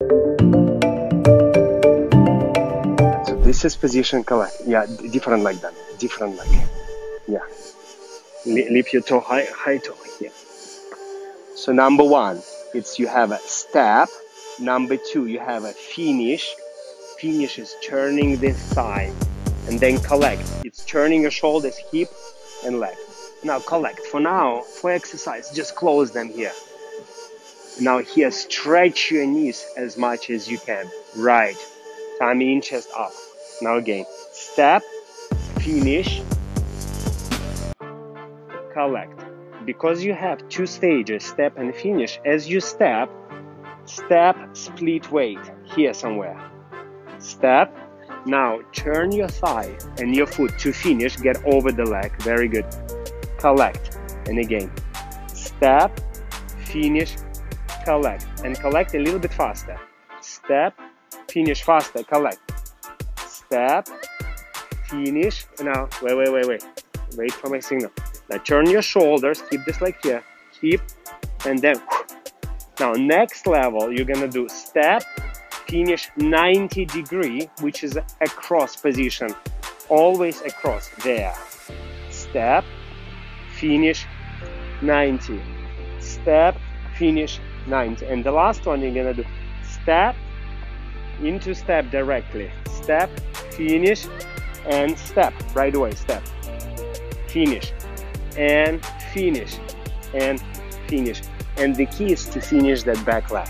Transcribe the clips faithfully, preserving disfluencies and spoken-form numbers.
So this is position correct. Yeah, different like that. Different like that. Yeah. Lift your toe high, high toe. Yeah. So number one, it's you have a step. Number two, you have a finish. Finish is turning this side, and then collect. It's turning your shoulders, hip, and leg. Now collect. For now, for exercise, just close them here. Now here, stretch your knees as much as you can. Right, tummy in, chest up. Now again, step, finish, collect. Because you have two stages, step and finish, as you step, step, split weight, here somewhere. Step, now turn your thigh and your foot to finish, get over the leg, very good. Collect, and again, step, finish, collect, and collect a little bit faster. Step, finish faster, collect. Step, finish, now wait, wait, wait, wait. Wait for my signal. Now turn your shoulders, keep this leg here, keep, and then, now next level, you're gonna do step, finish ninety degree, which is a cross position, always across, there. Step, finish ninety, step, finish ninety, and the last one you're gonna do step into step directly, step, finish, and step right away, step, finish, and finish, and finish, and the key is to finish that back leg.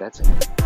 That's it.